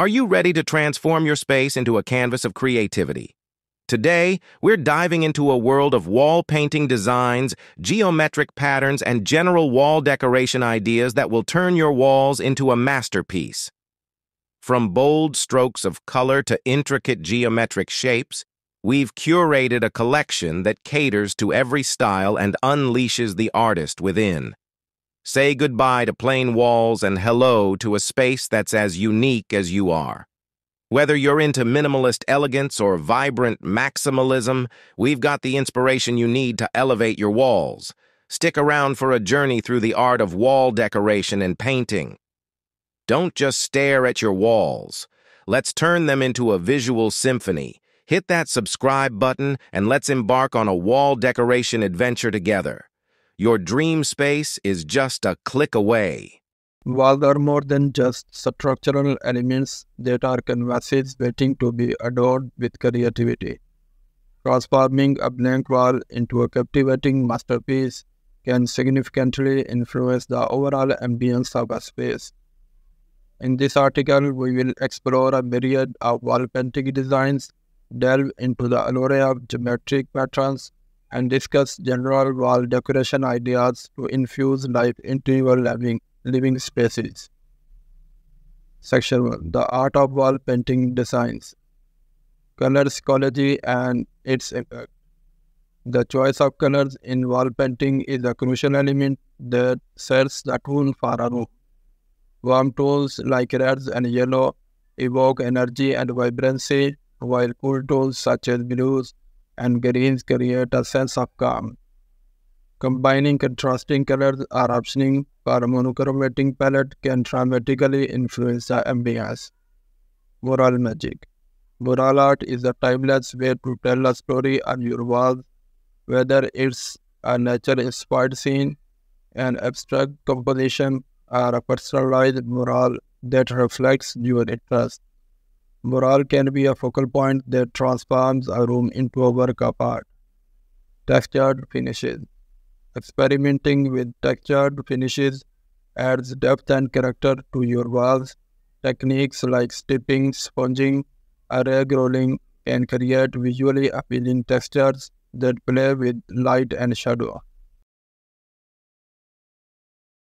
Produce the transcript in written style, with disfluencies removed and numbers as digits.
Are you ready to transform your space into a canvas of creativity? Today, we're diving into a world of wall painting designs, geometric patterns, and general wall decoration ideas that will turn your walls into a masterpiece. From bold strokes of color to intricate geometric shapes, we've curated a collection that caters to every style and unleashes the artist within. Say goodbye to plain walls and hello to a space that's as unique as you are. Whether you're into minimalist elegance or vibrant maximalism, we've got the inspiration you need to elevate your walls. Stick around for a journey through the art of wall decoration and painting. Don't just stare at your walls. Let's turn them into a visual symphony. Hit that subscribe button and let's embark on a wall decoration adventure together. Your dream space is just a click away. Walls are more than just structural elements, that are canvases waiting to be adored with creativity. Transforming a blank wall into a captivating masterpiece can significantly influence the overall ambience of a space. In this article, we will explore a myriad of wall painting designs, delve into the allure of geometric patterns, and discuss general wall decoration ideas to infuse life into your living spaces. Section 1. The Art of Wall Painting Designs. Color psychology and its impact. The choice of colors in wall painting is a crucial element that sets the tone for a room. Warm tones like reds and yellow evoke energy and vibrancy, while cool tones such as blues and greens create a sense of calm. Combining contrasting colors or optioning for a monochromatic palette can dramatically influence the ambience. Mural magic. Mural art is a timeless way to tell a story on your walls, whether it's a nature-inspired scene, an abstract composition, or a personalized mural that reflects your interest. Mural can be a focal point that transforms a room into a work of art. Textured finishes. Experimenting with textured finishes adds depth and character to your walls. Techniques like stepping, sponging, or rag rolling can create visually appealing textures that play with light and shadow.